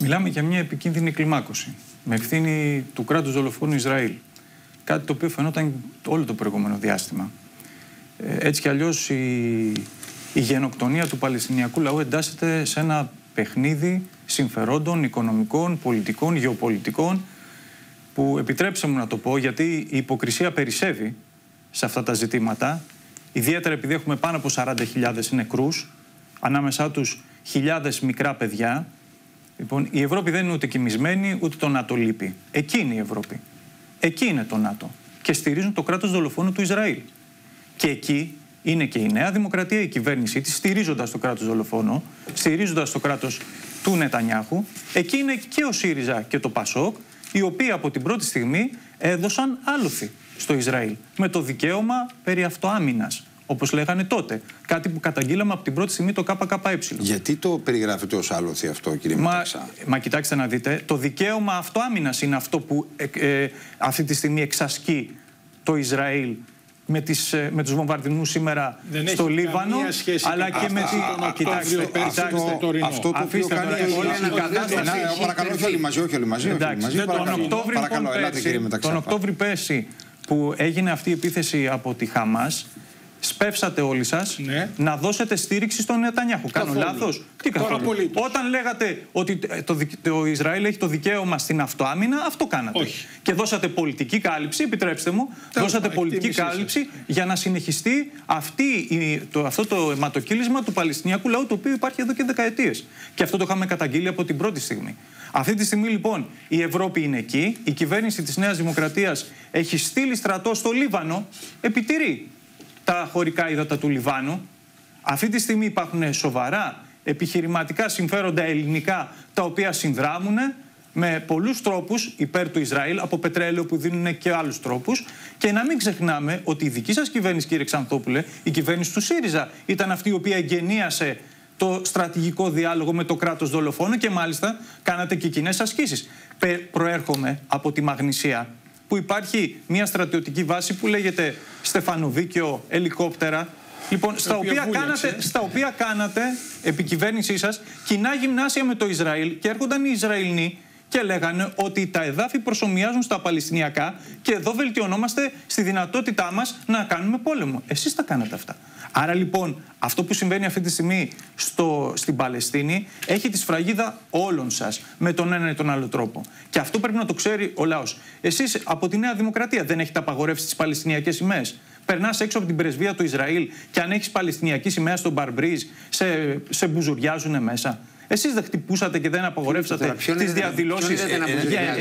Μιλάμε για μια επικίνδυνη κλιμάκωση με ευθύνη του κράτους δολοφόνου Ισραήλ. Κάτι το οποίο φαινόταν όλο το προηγούμενο διάστημα. Έτσι κι αλλιώς η γενοκτονία του Παλαιστινιακού λαού εντάσσεται σε ένα παιχνίδι συμφερόντων, οικονομικών, πολιτικών, γεωπολιτικών, που επιτρέψτε μου να το πω, γιατί η υποκρισία περισσεύει σε αυτά τα ζητήματα, ιδιαίτερα επειδή έχουμε πάνω από 40.000 νεκρούς, ανάμεσά τους χιλιάδες μικρά παιδιά. Λοιπόν, η Ευρώπη δεν είναι ούτε κοιμισμένη, ούτε το ΝΑΤΟ λείπει. Εκεί είναι η Ευρώπη. Εκεί είναι το ΝΑΤΟ. Και στηρίζουν το κράτος δολοφόνου του Ισραήλ. Και εκεί είναι και η Νέα Δημοκρατία, η κυβέρνησή της, στηρίζοντας το κράτος δολοφόνο, στηρίζοντας το κράτος του Νετανιάχου. Εκεί είναι και ο ΣΥΡΙΖΑ και το ΠΑΣΟΚ, οι οποίοι από την πρώτη στιγμή έδωσαν άλοθη στο Ισραήλ. Με το δικαίωμα περί αυτοάμυνας, όπως λέγανε τότε. Κάτι που καταγγείλαμε από την πρώτη στιγμή το ΚΚΕ. Γιατί το περιγράφετε ως άλοθη αυτό, κύριε Μεταξά? Μα κοιτάξτε να δείτε, το δικαίωμα αυτοάμυνας είναι αυτό που αυτή τη στιγμή εξασκεί το Ισραήλ με τους βομβαρδισμούς σήμερα στο Λίβανο, αλλά και με την... Κοιτάξτε, αυτό το οποίο κάνει όλη η κατάσταση... Παρακαλώ, όχι όλοι μαζί, παρακαλώ, ελάτε κύριε Μεταξά. Τον Οκτώβρη πέρσι που έγινε αυτή η επίθεση από τη Χαμάς, σπεύσατε όλοι σας να δώσετε στήριξη στον Νετανιάχου. Κάνω λάθος? Τι καθόλου? Όταν λέγατε ότι το Ισραήλ έχει το δικαίωμα στην αυτοάμυνα, αυτό κάνατε. Όχι. Και δώσατε πολιτική κάλυψη, επιτρέψτε μου, δώσατε πολιτική κάλυψη για να συνεχιστεί αυτό το αιματοκύλισμα του Παλαιστινιακού λαού, το οποίο υπάρχει εδώ και δεκαετίες. Και αυτό το είχαμε καταγγείλει από την πρώτη στιγμή. Αυτή τη στιγμή λοιπόν η Ευρώπη είναι εκεί. Η κυβέρνηση της Νέας Δημοκρατίας έχει στείλει στρατό στο Λίβανο, επιτηρεί τα χωρικά ύδατα του Λιβάνου. Αυτή τη στιγμή υπάρχουν σοβαρά επιχειρηματικά συμφέροντα ελληνικά, τα οποία συνδράμουν με πολλούς τρόπους υπέρ του Ισραήλ, από πετρέλαιο που δίνουν και άλλους τρόπους. Και να μην ξεχνάμε ότι η δική σας κυβέρνηση, κύριε Ξανθόπουλε, η κυβέρνηση του ΣΥΡΙΖΑ, ήταν αυτή η οποία εγγενίασε το στρατηγικό διάλογο με το κράτος δολοφόνο και μάλιστα κάνατε και κοινές ασκήσεις. Προέρχομαι από τη Μαγνησία, που υπάρχει μια στρατιωτική βάση που λέγεται Στεφανοβίκιο, ελικόπτερα. Λοιπόν, στα οποία κάνατε, επί κυβέρνησή σας, κοινά γυμνάσια με το Ισραήλ, και έρχονταν οι Ισραηλοί και λέγανε ότι τα εδάφη προσομοιάζουν στα Παλαιστινιακά και εδώ βελτιωνόμαστε στη δυνατότητά μας να κάνουμε πόλεμο. Εσείς τα κάνατε αυτά. Άρα λοιπόν, αυτό που συμβαίνει αυτή τη στιγμή στην Παλαιστίνη έχει τη σφραγίδα όλων σας με τον ένα ή τον άλλο τρόπο. Και αυτό πρέπει να το ξέρει ο λαός. Εσείς από τη Νέα Δημοκρατία δεν έχετε απαγορεύσει τις Παλαιστινιακές σημαίες. Περνάς έξω από την πρεσβεία του Ισραήλ και αν έχεις Παλαιστινιακή σημαία στον Μπαρμπρίζ, σε μπουζουριάζουν μέσα. Εσείς δεν χτυπούσατε και δεν απαγορεύσατε τις διαδηλώσεις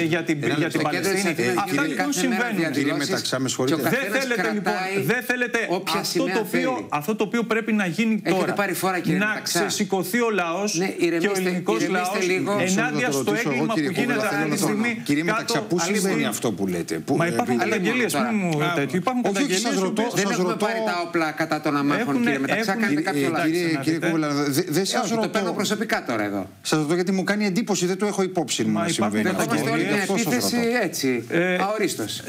για την Παλαιστίνη? Αυτά λοιπόν συμβαίνουν. Δεν θέλετε αυτό το οποίο πρέπει να γίνει τώρα. Να ξεσηκωθεί ο λαός και ο ελληνικός λαός ενάντια στο έγκλημα που γίνεται αυτή τη στιγμή. Κύριε Μεταξά, πού συμβαίνει αυτό που λέτε? Μα υπάρχουν καταγγελίες. Δεν έχουμε πάρει τα όπλα κατά των αμάχων, κύριε Μεταξά. Κάνετε κάποιο λάθος. Το παίρνω προσωπικά τώρα. Σας ρωτώ γιατί μου κάνει εντύπωση, δεν το έχω υπόψη μου να συμβαίνει. Δεχόμαστε όλη την επίθεση έτσι, αορίστως.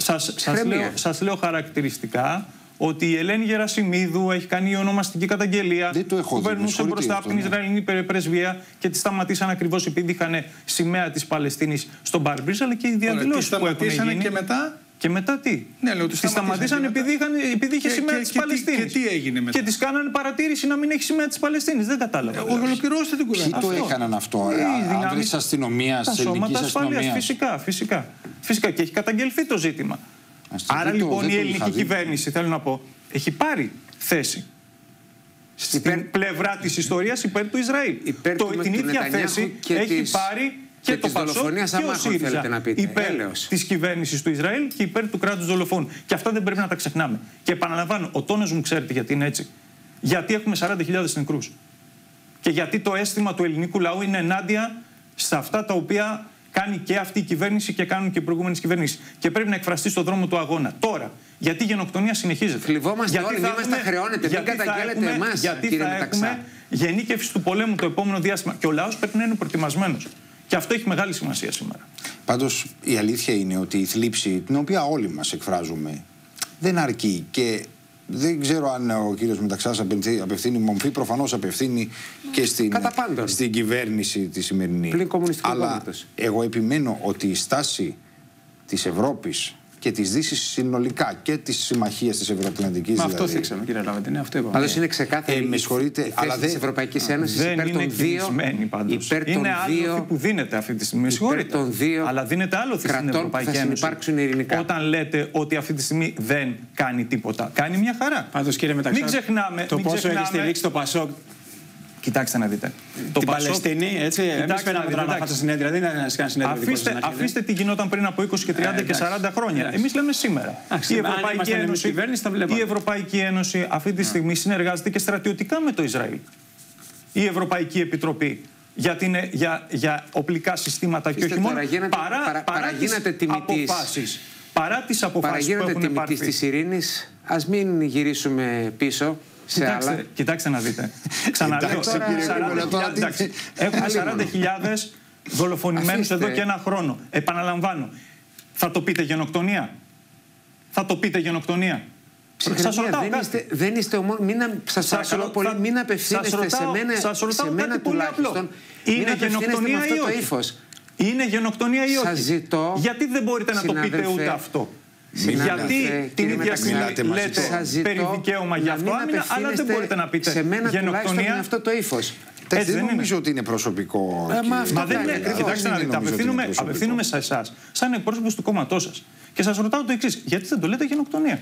Σας λέω χαρακτηριστικά ότι η Ελένη Γερασιμίδου έχει κάνει ονομαστική καταγγελία που περνούσε μπροστά από την Ισραηλινή πρεσβεία και τη σταματήσαν ακριβώς επειδή είχαν σημαία της Παλαιστίνης στον Μπαρμπρίζ, αλλά και οι διαδηλώσεις που έχουν γίνει. Και μετά τι? Ναι, λέω, τις σταματήσαν επειδή είχε σημαία της Παλαιστίνης. Και τι έγινε μετά? Και τις κάνανε παρατήρηση να μην έχει σημαία της Παλαιστίνης. Δεν κατάλαβα. Ολοκληρώστε την κουβέντα. Ποιοι το έκαναν αυτό? Άνδρες αστυνομίας, ελληνικής αστυνομίας? Τα σώματα ασφαλείας, φυσικά. Και έχει καταγγελθεί το ζήτημα. Άρα λοιπόν η ελληνική κυβέρνηση, θέλω να πω, έχει πάρει θέση στην πλευρά της ιστορίας υπέρ του Ισραήλ. Την ίδια θέση έχει πάρει και το ΠΑΣΟΚ και ο ΣΥΡΙΖΑ υπέρ της κυβέρνησης του Ισραήλ και υπέρ του κράτους δολοφόνου. Και αυτά δεν πρέπει να τα ξεχνάμε. Και επαναλαμβάνω, ο τόνος μου ξέρετε γιατί είναι έτσι. Γιατί έχουμε 40.000 νεκρούς. Και γιατί το αίσθημα του ελληνικού λαού είναι ενάντια σε αυτά τα οποία κάνει και αυτή η κυβέρνηση και κάνουν και οι προηγούμενες κυβερνήσεις. Και πρέπει να εκφραστεί στον δρόμο του αγώνα. Τώρα, γιατί η γενοκτονία συνεχίζεται. Θλιβόμαστε όλοι, μη μας τα χρεώνετε, δεν καταγγέλλετε εμάς, κύριε Μεταξά. Γενίκευση του πολέμου το επόμενο διάστημα. Και ο λαός πρέπει να είναι προετοιμασμένος. Και αυτό έχει μεγάλη σημασία σήμερα. Πάντως η αλήθεια είναι ότι η θλίψη, την οποία όλοι μας εκφράζουμε, δεν αρκεί. Και Δεν ξέρω αν ο κύριος Μεταξάς απευθύνει μομφή, προφανώς απευθύνει και στην κυβέρνηση τη σημερινή. Αλλά πολίτες. Εγώ επιμένω ότι η στάση της Ευρώπης και της Δύσης συνολικά και της συμμαχίας της Ευρωατλαντικής. Μα δηλαδή, αυτό θίξαμε, κύριε Λαβέτη, ναι, αυτό είπαμε. Πάντως είναι ξεκάθαρη η θέση της Ευρωπαϊκής Ένωσης υπέρ των δύο. Είναι άλοθη που δίνεται αυτή τη στιγμή. Συγχωρείτε. Αλλά δίνεται άλοθη στην Ευρωπαϊκή Ένωση. Όταν λέτε ότι αυτή τη στιγμή δεν κάνει τίποτα. Κάνει μια χαρά. Πάντως, κύριε Μεταξά, μην ξεχνάμε το πόσο έχει στηρίξει το ΠΑΣΟΚ. Κοιτάξτε να δείτε. Το την Πασόκ... Παλαιστινή, έτσι. Εμείς πέραμε τώρα να χάσω συνέδρια. Δεν είναι ένα συνέδριο. Αφήστε τι γινόταν πριν από 20 και 30 και 40 χρόνια. Εμείς λέμε σήμερα. Η Ευρωπαϊκή Ένωση αυτή τη στιγμή συνεργάζεται και στρατιωτικά με το Ισραήλ. Η Ευρωπαϊκή Επιτροπή. Γιατί είναι για οπλικά συστήματα και όχι μόνο. Παραγίνεται τιμητής. Παρά τις αποφάσεις που έχουν πάρθει της ειρήνης, ας μην γυρίσουμε πίσω. Κοιτάξτε να δείτε. Ξαναλέω, έχουμε 40.000 δολοφονημένους εδώ και ένα χρόνο. Επαναλαμβάνω. Θα το πείτε γενοκτονία? Θα το πείτε γενοκτονία? Σας ρωτάω κάτι. Δεν είστε ομόνοι. Σας παρακαλώ πολύ, μην απευθύνεστε σε μένα τουλάχιστον. Είναι γενοκτονία ή όχι? Είναι γενοκτονία ή όχι? Γιατί δεν μπορείτε να το πείτε ούτε αυτό? Γιατί την ίδια στιγμή λέτε περί δικαίωμα για αυτό άμυνα, αλλά δεν μπορείτε να πείτε σε μένα γενοκτονία. Είναι αυτό το ύφος. Δεν νομίζω ότι είναι προσωπικό. Μα δεν είναι. Κοιτάξτε να δείτε, απευθύνουμε σε εσάς, σαν εκπρόσωπος του κόμματός σας. Και σας ρωτάω το εξής, γιατί δεν το λέτε γενοκτονία?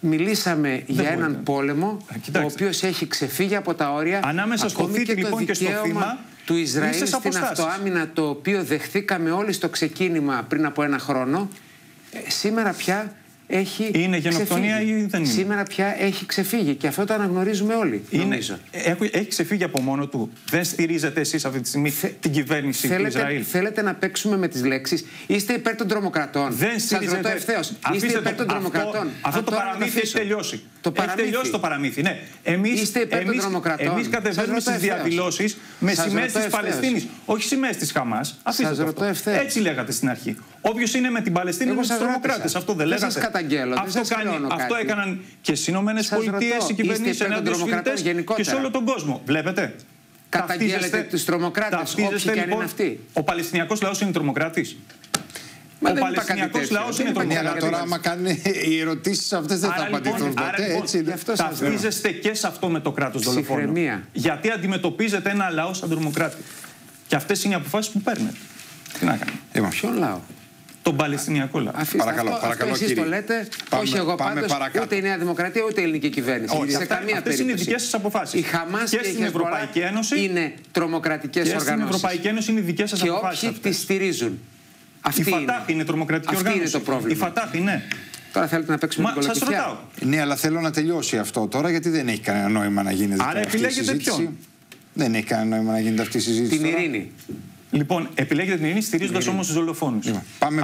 Μιλήσαμε για έναν πόλεμο, ο οποίος έχει ξεφύγει από τα όρια. Ανάμεσα στο θήτη λοιπόν και στο θύμα του Ισραήλ στην αυτοάμυνα, το οποίο δεχθήκαμε όλοι στο ξεκίνημα πριν από ένα χρόνο. Σήμερα πια έχει είναι γενοκτονία ξεφύγει. Ή δεν είναι? Σήμερα πια έχει ξεφύγει και αυτό το αναγνωρίζουμε όλοι. Έχει ξεφύγει από μόνο του. Δεν στηρίζετε εσείς αυτή τη στιγμή την κυβέρνηση του Ισραήλ. Θέλετε να παίξουμε με τις λέξεις. Είστε υπέρ των τρομοκρατών. Σας ρωτώ ευθέως. Είστε υπέρ των τρομοκρατών? Αυτό το παραμύθι έχει τελειώσει. Έχει τελειώσει το παραμύθι. Ναι. Εμείς κατεβαίνουμε στις διαδηλώσεις με σημαίες της Παλαιστίνης. Όχι σημαίες της Χαμάς. Έτσι λέγατε στην αρχή. Όποιος είναι με την Παλαιστίνη είναι στους τρομοκράτες. Αυτό δεν λέγατε. Αυτό έκαναν και στις Ηνωμένες Πολιτείες οι κυβερνήσεις ενάντια στους φοιτητές και σε όλο τον κόσμο. Βλέπετε. Καταγγέλλετε τους τρομοκράτες, όποιοι και αν είναι αυτοί. Ο Παλαιστινιακός λαός είναι τρομοκράτης. Ο Παλαιστινιακός λαός είναι τρομοκράτης. Αλλά τώρα, άμα κάνουν οι ερωτήσεις αυτές, δεν θα απαντηθούν ποτέ. Ταυτίζεστε και σε αυτό με το κράτος δολοφόνο. Γιατί αντιμετωπίζετε ένα λαό σαν τρομοκράτη. Και αυτές είναι οι αποφάσεις που παίρνετε. Τι να κάνουμε. Ποιο λαό? Τον Παλαιστινιακό λαό. Παρακαλώ, εσείς το λέτε, όχι εγώ πάντως, ούτε η Νέα Δημοκρατία, ούτε η ελληνική κυβέρνηση. Αυτές είναι οι δικές σας αποφάσεις. Η Χαμάς και η Χεσμπολά είναι τρομοκρατικές οργανώσεις. Και στην Ευρωπαϊκή Ένωση είναι οι δικές σας αποφάσεις. Και όποιοι τις στηρίζουν. Η Φατάχ είναι τρομοκρατική οργάνωση. Αυτή είναι το πρόβλημα. Η Φατάχ είναι. Τώρα θέλετε να παίξουμε την κολοκυθιά. Ναι, αλλά θέλω να τελειώσει αυτό τώρα, γιατί δεν έχει κανένα νόημα να γίνεται αυτή η συζήτηση. Άρα επιλέγετε ποιον? Δεν έχει κανένα νόημα να γίνεται αυτή η συζήτηση. Την ειρήνη. Λοιπόν, επιλέγετε την ειρήνη στηρίζοντας όμως τους δολοφόνους. Λοιπόν, πάμε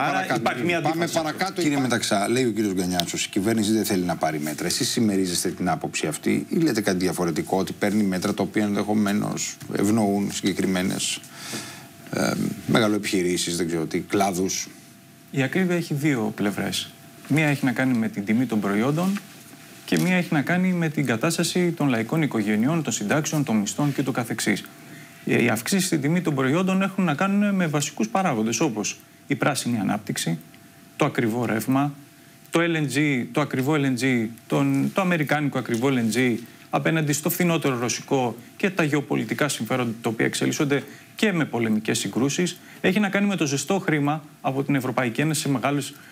παρακάτω. Κύριε Μεταξά, λέει ο κύριος Γκανιάτσος, η κυβέρνηση δεν θέλει να πάρει μέτρα. Εσείς συμμερίζεστε την άποψη αυτή ή λέτε κάτι διαφορετικό, ότι παίρνει μέτρα τα οποία ενδεχομένως ευνοούν συγκεκριμένες μεγαλοεπιχειρήσεις, δεν ξέρω τι, κλάδους? Η ακρίβεια έχει δύο πλευρές. Μία έχει να κάνει με την τιμή των προϊόντων και μία έχει να κάνει με την κατάσταση των λαϊκών οικογενειών, των συντάξεων, των μισθών κ.ο.κ. Οι αυξήσεις στην τιμή των προϊόντων έχουν να κάνουν με βασικούς παράγοντες, όπως η πράσινη ανάπτυξη, το ακριβό ρεύμα, το αμερικάνικο ακριβό LNG απέναντι στο φθηνότερο ρωσικό και τα γεωπολιτικά συμφέροντα τα οποία εξελίσσονται και με πολεμικές συγκρούσεις. Έχει να κάνει με το ζεστό χρήμα από την Ευρωπαϊκή Ένωση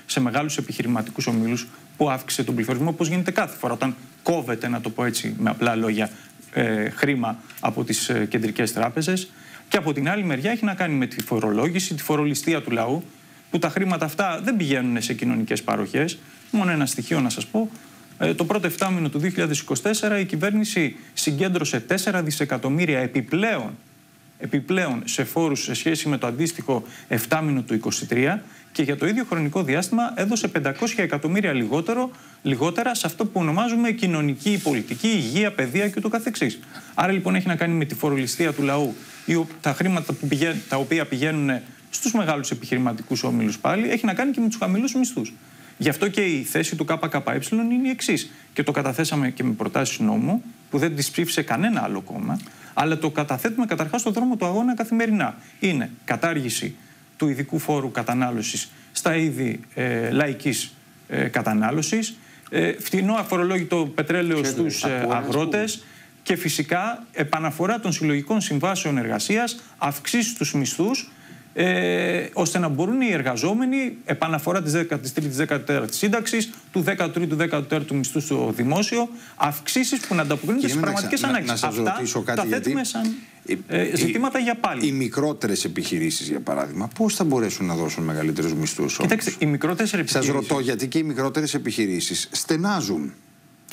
σε μεγάλους επιχειρηματικούς ομίλους που αύξησε τον πληθωρισμό, όπως γίνεται κάθε φορά όταν κόβεται, να το πω έτσι με απλά λόγια, χρήμα από τις κεντρικές τράπεζες. Και από την άλλη μεριά έχει να κάνει με τη φορολόγηση, τη φορολιστία του λαού, που τα χρήματα αυτά δεν πηγαίνουν σε κοινωνικές παροχές. Μόνο ένα στοιχείο να σας πω. Το πρώτο 7 μήνο του 2024 η κυβέρνηση συγκέντρωσε 4 δισεκατομμύρια επιπλέον σε φόρους σε σχέση με το αντίστοιχο 7 μήνο του 2023 και για το ίδιο χρονικό διάστημα έδωσε 500 εκατομμύρια λιγότερα σε αυτό που ονομάζουμε κοινωνική, πολιτική, υγεία, παιδεία κ.ο.κ. Άρα λοιπόν έχει να κάνει με τη φορολιστία του λαού, τα χρήματα τα οποία πηγαίνουν στους μεγάλους επιχειρηματικούς όμιλους πάλι, έχει να κάνει και με τους χαμηλούς μισθούς. Γι' αυτό και η θέση του ΚΚΕ είναι η εξής. Και το καταθέσαμε και με προτάσεις νόμου, που δεν τις ψήφισε κανένα άλλο κόμμα, αλλά το καταθέτουμε καταρχάς στον δρόμο του αγώνα καθημερινά. Είναι κατάργηση του ειδικού φόρου κατανάλωσης στα είδη λαϊκής κατανάλωσης, φτηνό αφορολόγητο πετρέλαιο στους αγρότες και φυσικά επαναφορά των συλλογικών συμβάσεων εργασίας, αυξήσεις στους μισθούς, ώστε να μπορούν οι εργαζόμενοι, επαναφορά της 13ης-14ης σύνταξης, του 13ου-14ου μισθού στο δημόσιο, αυξήσεις που να ανταποκρίνονται στις πραγματικές ανάγκες. Να σας ρωτήσω κάτι, τα θέτουμε σαν ζητήματα για πάλι. Οι μικρότερες επιχειρήσεις, για παράδειγμα, πώς θα μπορέσουν να δώσουν μεγαλύτερους μισθούς? Κοιτάξτε, οι μικρότερες επιχειρήσεις. Σας ρωτώ, γιατί και οι μικρότερες επιχειρήσεις στενάζουν.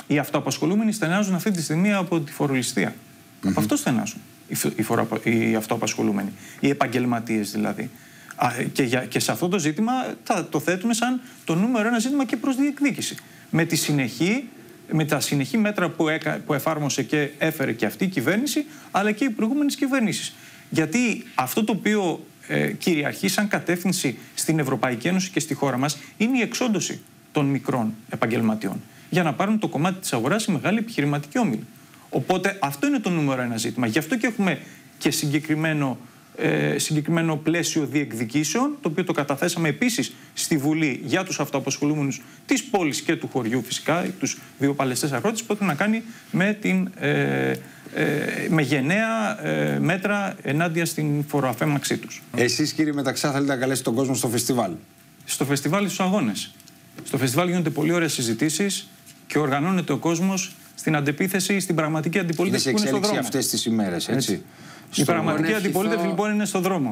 Οι αυτοαπασχολούμενοι στενάζουν αυτή τη στιγμή από τη φορολιστία. Από αυτό στενάζουν. Οι αυτοαπασχολούμενοι, οι επαγγελματίες δηλαδή. Και σε αυτό το ζήτημα θα το θέτουμε σαν το νούμερο ένα ζήτημα και προς διεκδίκηση. Με τα συνεχή μέτρα που εφάρμοσε και έφερε και αυτή η κυβέρνηση, αλλά και οι προηγούμενες κυβερνήσεις. Γιατί αυτό το οποίο κυριαρχεί σαν κατεύθυνση στην Ευρωπαϊκή Ένωση και στη χώρα μας είναι η εξόντωση των μικρών επαγγελματιών. Για να πάρουν το κομμάτι της αγοράς οι μεγάλοι επιχειρηματικοί όμιλοι. Οπότε αυτό είναι το νούμερο ένα ζήτημα. Γι' αυτό και έχουμε και συγκεκριμένο πλαίσιο διεκδικήσεων, το οποίο το καταθέσαμε επίσης στη Βουλή για τους αυτοαπασχολούμενους της πόλης και του χωριού, φυσικά, τους βιοπαλαιστές αγρότες, που έχουν να κάνει με γενναία μέτρα ενάντια στην φοροαφέμαξή τους. Εσείς, κύριε Μεταξά, θέλετε να καλέσετε τον κόσμο στο φεστιβάλ? Στο φεστιβάλ, στους αγώνες. Στο φεστιβάλ γίνονται πολύ ωραίες συζητήσεις και οργανώνεται ο κόσμος στην αντιπίθεση, στην πραγματική αντιπολίτευση που είναι στον δρόμο. Είναι σε εξέλιξη αυτές τις ημέρες, έτσι. Η πραγματική αντιπολίτευση λοιπόν είναι στον δρόμο.